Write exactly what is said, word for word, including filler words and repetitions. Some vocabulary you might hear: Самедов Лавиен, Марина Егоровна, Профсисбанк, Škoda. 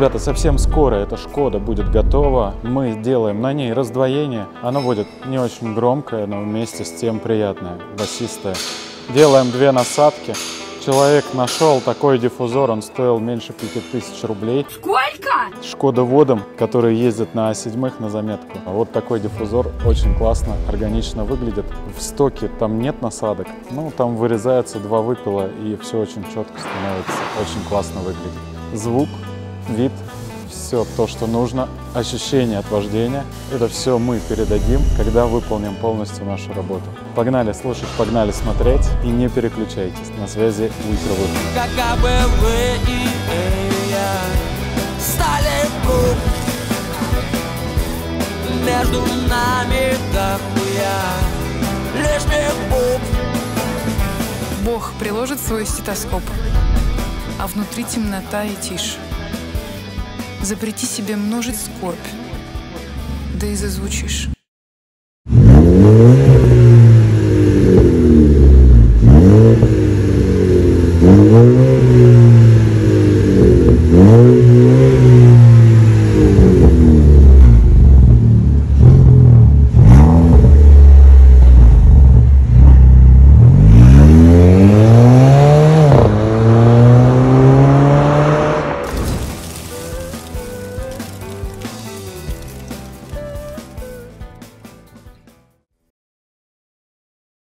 ребята, совсем скоро эта Шкода будет готова. Мы делаем на ней раздвоение. Оно будет не очень громкое, но вместе с тем приятное, басистое. Делаем две насадки. Человек нашел такой диффузор, он стоил меньше пяти тысяч рублей. Сколько? Шкодоводам, которые ездят на а семь на заметку. А вот такой диффузор очень классно, органично выглядит. В стоке там нет насадок, ну там вырезаются два выпила и все очень четко становится, очень классно выглядит. Звук, вид, все то, что нужно, ощущение от вождения, это все мы передадим, когда выполним полностью нашу работу. Погнали слушать, погнали смотреть и не переключайтесь. На связи Бог приложит свой стетоскоп, а внутри темнота и тишь. Запрети себе множить скорбь, да и зазвучишь.